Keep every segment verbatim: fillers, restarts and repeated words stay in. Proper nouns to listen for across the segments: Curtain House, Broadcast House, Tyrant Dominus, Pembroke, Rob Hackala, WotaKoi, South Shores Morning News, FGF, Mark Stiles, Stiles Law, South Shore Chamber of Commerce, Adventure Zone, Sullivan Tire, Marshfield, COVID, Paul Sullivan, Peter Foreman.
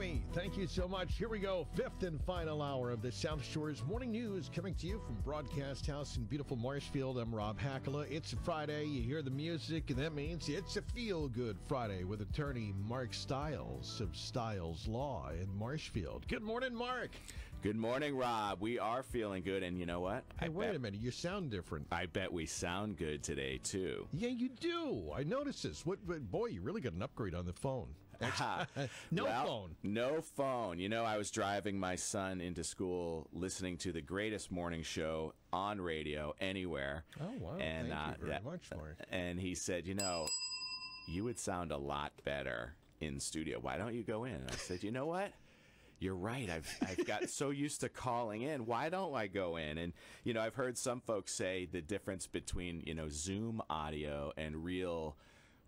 Jamie, thank you so much. Here we go. Fifth and final hour of the South Shores Morning News coming to you from Broadcast House in beautiful Marshfield. I'm Rob Hackala. It's a Friday. You hear the music, and that means it's a feel-good Friday with attorney Mark Stiles of Stiles Law in Marshfield. Good morning, Mark. Good morning, Rob. We are feeling good, and you know what? Hey, I wait bet, a minute. You sound different. I bet we sound good today, too. Yeah, you do. I noticed this. What, what boy, you really got an upgrade on the phone. no well, phone. No phone. You know, I was driving my son into school listening to the greatest morning show on radio anywhere. Oh, wow. And, Thank uh, you very that, much, Mark. And he said, you know, you would sound a lot better in studio. Why don't you go in? And I said, you know what? You're right. I've I've got so used to calling in. Why don't I go in? And, you know, I've heard some folks say the difference between, you know, Zoom audio and real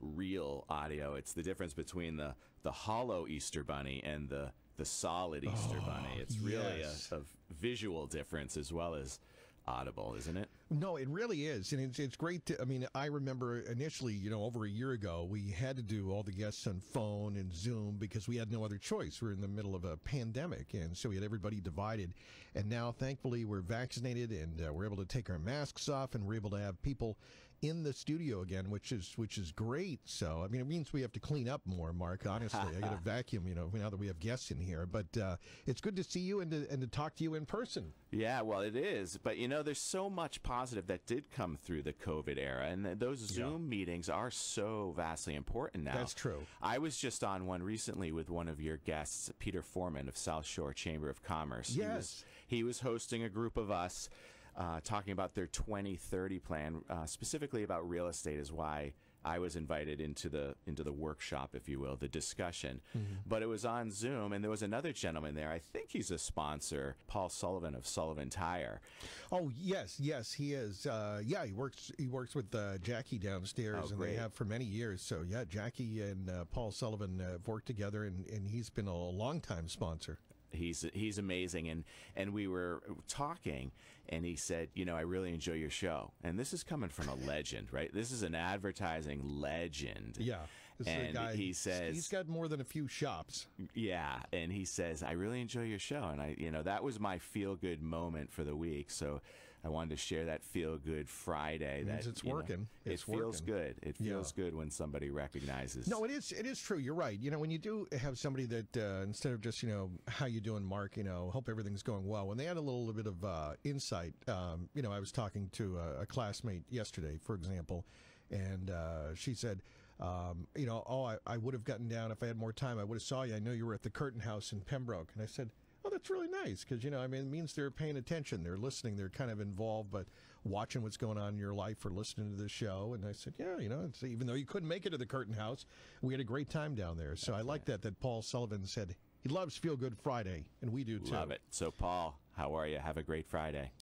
real audio. It's the difference between the, the hollow Easter Bunny and the, the solid Easter oh, Bunny. It's really yes. a, a visual difference as well as audible, isn't it? No, it really is. And it's, it's great to, I mean, I remember initially, you know, over a year ago, we had to do all the guests on phone and Zoom because we had no other choice. We were in the middle of a pandemic, and so we had everybody divided. And now, thankfully, we're vaccinated, and uh, we're able to take our masks off, and we're able to have people in the studio again, which is which is great. So, I mean, it means we have to clean up more, Mark, honestly. I got to vacuum, you know, now that we have guests in here. But uh, it's good to see you and to, and to talk to you in person. Yeah, well, it is. But, you know, You know, there's so much positive that did come through the COVID era, and those Zoom yeah. meetings are so vastly important now. That's true. I was just on one recently with one of your guests, Peter Foreman of South Shore Chamber of Commerce. Yes. He was, he was hosting a group of us uh, talking about their twenty thirty plan, uh, specifically about real estate is why I was invited into the into the workshop, if you will, the discussion. Mm-hmm. But it was on Zoom, and there was another gentleman there. I think he's a sponsor, Paul Sullivan of Sullivan Tire. Oh, yes, yes, he is. Uh, yeah, he works he works with uh, Jackie downstairs, oh, and they have for many years. So, yeah, Jackie and uh, Paul Sullivan uh, have worked together, and, and he's been a long-time sponsor. He's he's amazing, and and we were talking, and he said, you know, I really enjoy your show, and this is coming from a legend, right? This is an advertising legend. Yeah, this and is a guy, he says he's got more than a few shops. Yeah, and he says, I really enjoy your show, and I, you know, that was my feel good moment for the week. So I wanted to share that feel good Friday. It means that it's working. Know, it's it feels working. good. It feels yeah. good when somebody recognizes. No, it is it is true. You're right. You know, when you do have somebody that uh, instead of just you know how you doing, Mark, you know, hope everything's going well. When they had a little bit of uh, insight, um, you know, I was talking to a, a classmate yesterday, for example, and uh, she said, um, you know, oh, I, I would have gotten down if I had more time. I would have saw you. I know you were at the Curtain House in Pembroke. And I said, oh, that's really nice because, you know, I mean, it means they're paying attention. They're listening. They're kind of involved, but watching what's going on in your life or listening to the show. And I said, yeah, you know, it's, even though you couldn't make it to the Curtain House, we had a great time down there. So that's I like that, that Paul Sullivan said, he loves Feel Good Friday, and we do too. Love it. So, Paul, how are you? Have a great Friday.